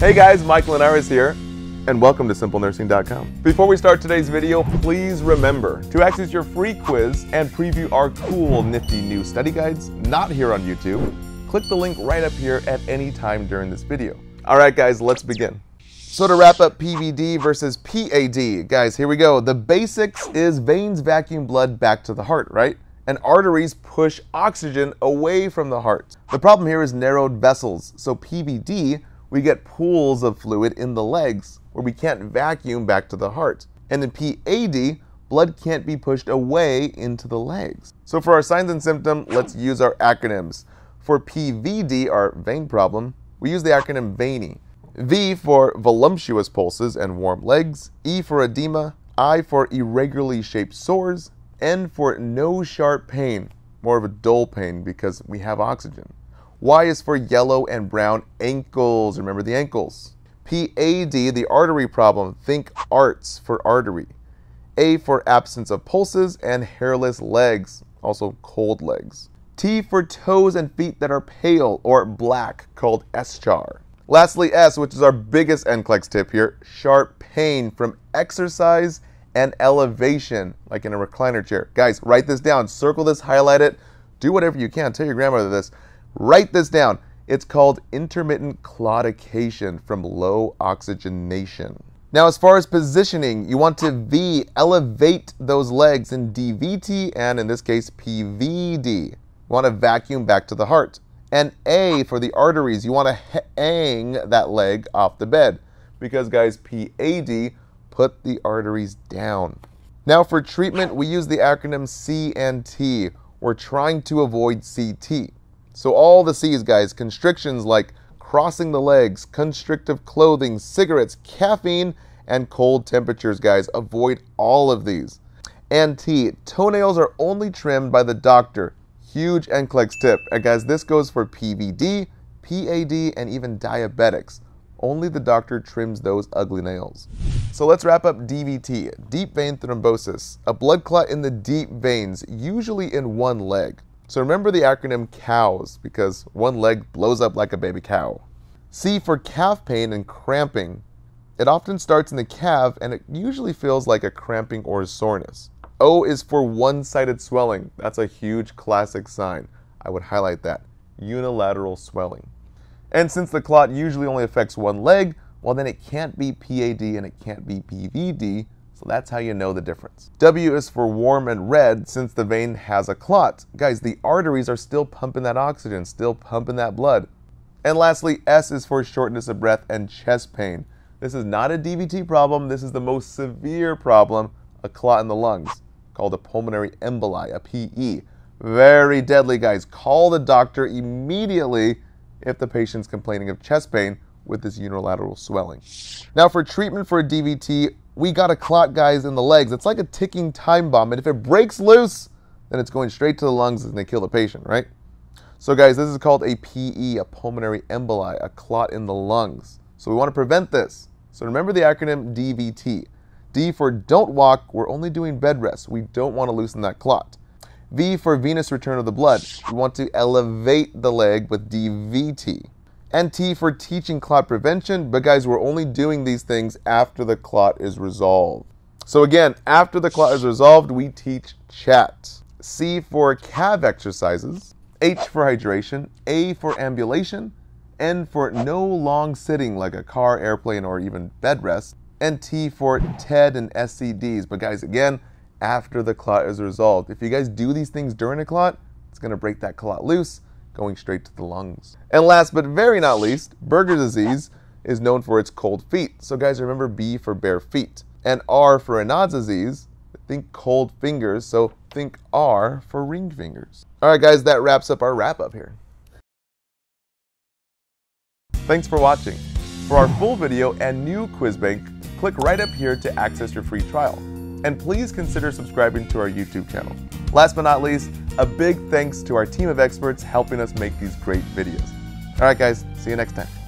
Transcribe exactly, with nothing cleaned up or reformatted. Hey guys, Michael Linares here, and welcome to Simple Nursing dot com. Before we start today's video, please remember to access your free quiz and preview our cool, nifty new study guides, not here on YouTube. Click the link right up here at any time during this video. All right guys, let's begin. So to wrap up P V D versus P A D, guys, here we go. The basics is veins vacuum blood back to the heart, right? And arteries push oxygen away from the heart. The problem here is narrowed vessels. So P V D, we get pools of fluid in the legs where we can't vacuum back to the heart. And in P A D, blood can't be pushed away into the legs. So for our signs and symptoms, let's use our acronyms. For P V D, our vein problem, we use the acronym VEINI. V for voluptuous pulses and warm legs, E for edema, I for irregularly shaped sores, N for no sharp pain, more of a dull pain because we have oxygen. Y is for yellow and brown ankles, remember the ankles. P A D, the artery problem, think arts for artery. A for absence of pulses and hairless legs, also cold legs. T for toes and feet that are pale or black, called eschar. Lastly, S, which is our biggest N C L E X tip here, sharp pain from exercise and elevation, like in a recliner chair. Guys, write this down, circle this, highlight it, do whatever you can, tell your grandmother this. Write this down. It's called intermittent claudication from low oxygenation. Now, as far as positioning, you want to V, elevate those legs in D V T and in this case, P V D. You want to vacuum back to the heart. And A for the arteries, you want to hang that leg off the bed because guys, P A D, put the arteries down. Now for treatment, we use the acronym C and T. We're trying to avoid C T. So all the C's, guys, constrictions like crossing the legs, constrictive clothing, cigarettes, caffeine, and cold temperatures, guys. Avoid all of these. And T, toenails are only trimmed by the doctor. Huge N C L E X tip. And guys, this goes for P V D, P A D, and even diabetics. Only the doctor trims those ugly nails. So let's wrap up D V T, deep vein thrombosis, a blood clot in the deep veins, usually in one leg. So remember the acronym COWS because one leg blows up like a baby cow. C for calf pain and cramping. It often starts in the calf and it usually feels like a cramping or a soreness. O is for one-sided swelling. That's a huge classic sign. I would highlight that. Unilateral swelling. And since the clot usually only affects one leg, well then it can't be P A D and it can't be P V D. So that's how you know the difference. W is for warm and red since the vein has a clot. Guys, the arteries are still pumping that oxygen, still pumping that blood. And lastly, S is for shortness of breath and chest pain. This is not a D V T problem. This is the most severe problem, a clot in the lungs called a pulmonary emboli, a P E. Very deadly, guys. Call the doctor immediately if the patient's complaining of chest pain with this unilateral swelling. Now for treatment for a D V T, we got a clot, guys, in the legs. It's like a ticking time bomb, and if it breaks loose, then it's going straight to the lungs and they kill the patient, right? So guys, this is called a P E, a pulmonary emboli, a clot in the lungs. So we want to prevent this. So remember the acronym D V T. D for don't walk, we're only doing bed rest. We don't want to loosen that clot. V for venous return of the blood. We want to elevate the leg with D V T. And T for teaching clot prevention, but guys, we're only doing these things after the clot is resolved. So again, after the clot is resolved, we teach chat. C for calf exercises, H for hydration, A for ambulation, N for no long sitting like a car, airplane, or even bed rest, and T for TED and S C Ds. But guys, again, after the clot is resolved. If you guys do these things during a clot, it's gonna break that clot loose, going straight to the lungs. And last but very not least, Berger's disease is known for its cold feet. So guys, remember B for bare feet and R for Raynaud's disease. Think cold fingers, so think R for ring fingers. All right guys, that wraps up our wrap up here. Thanks for watching. For our full video and new quiz bank, click right up here to access your free trial. And please consider subscribing to our YouTube channel. Last but not least, a big thanks to our team of experts helping us make these great videos. All right, guys, see you next time.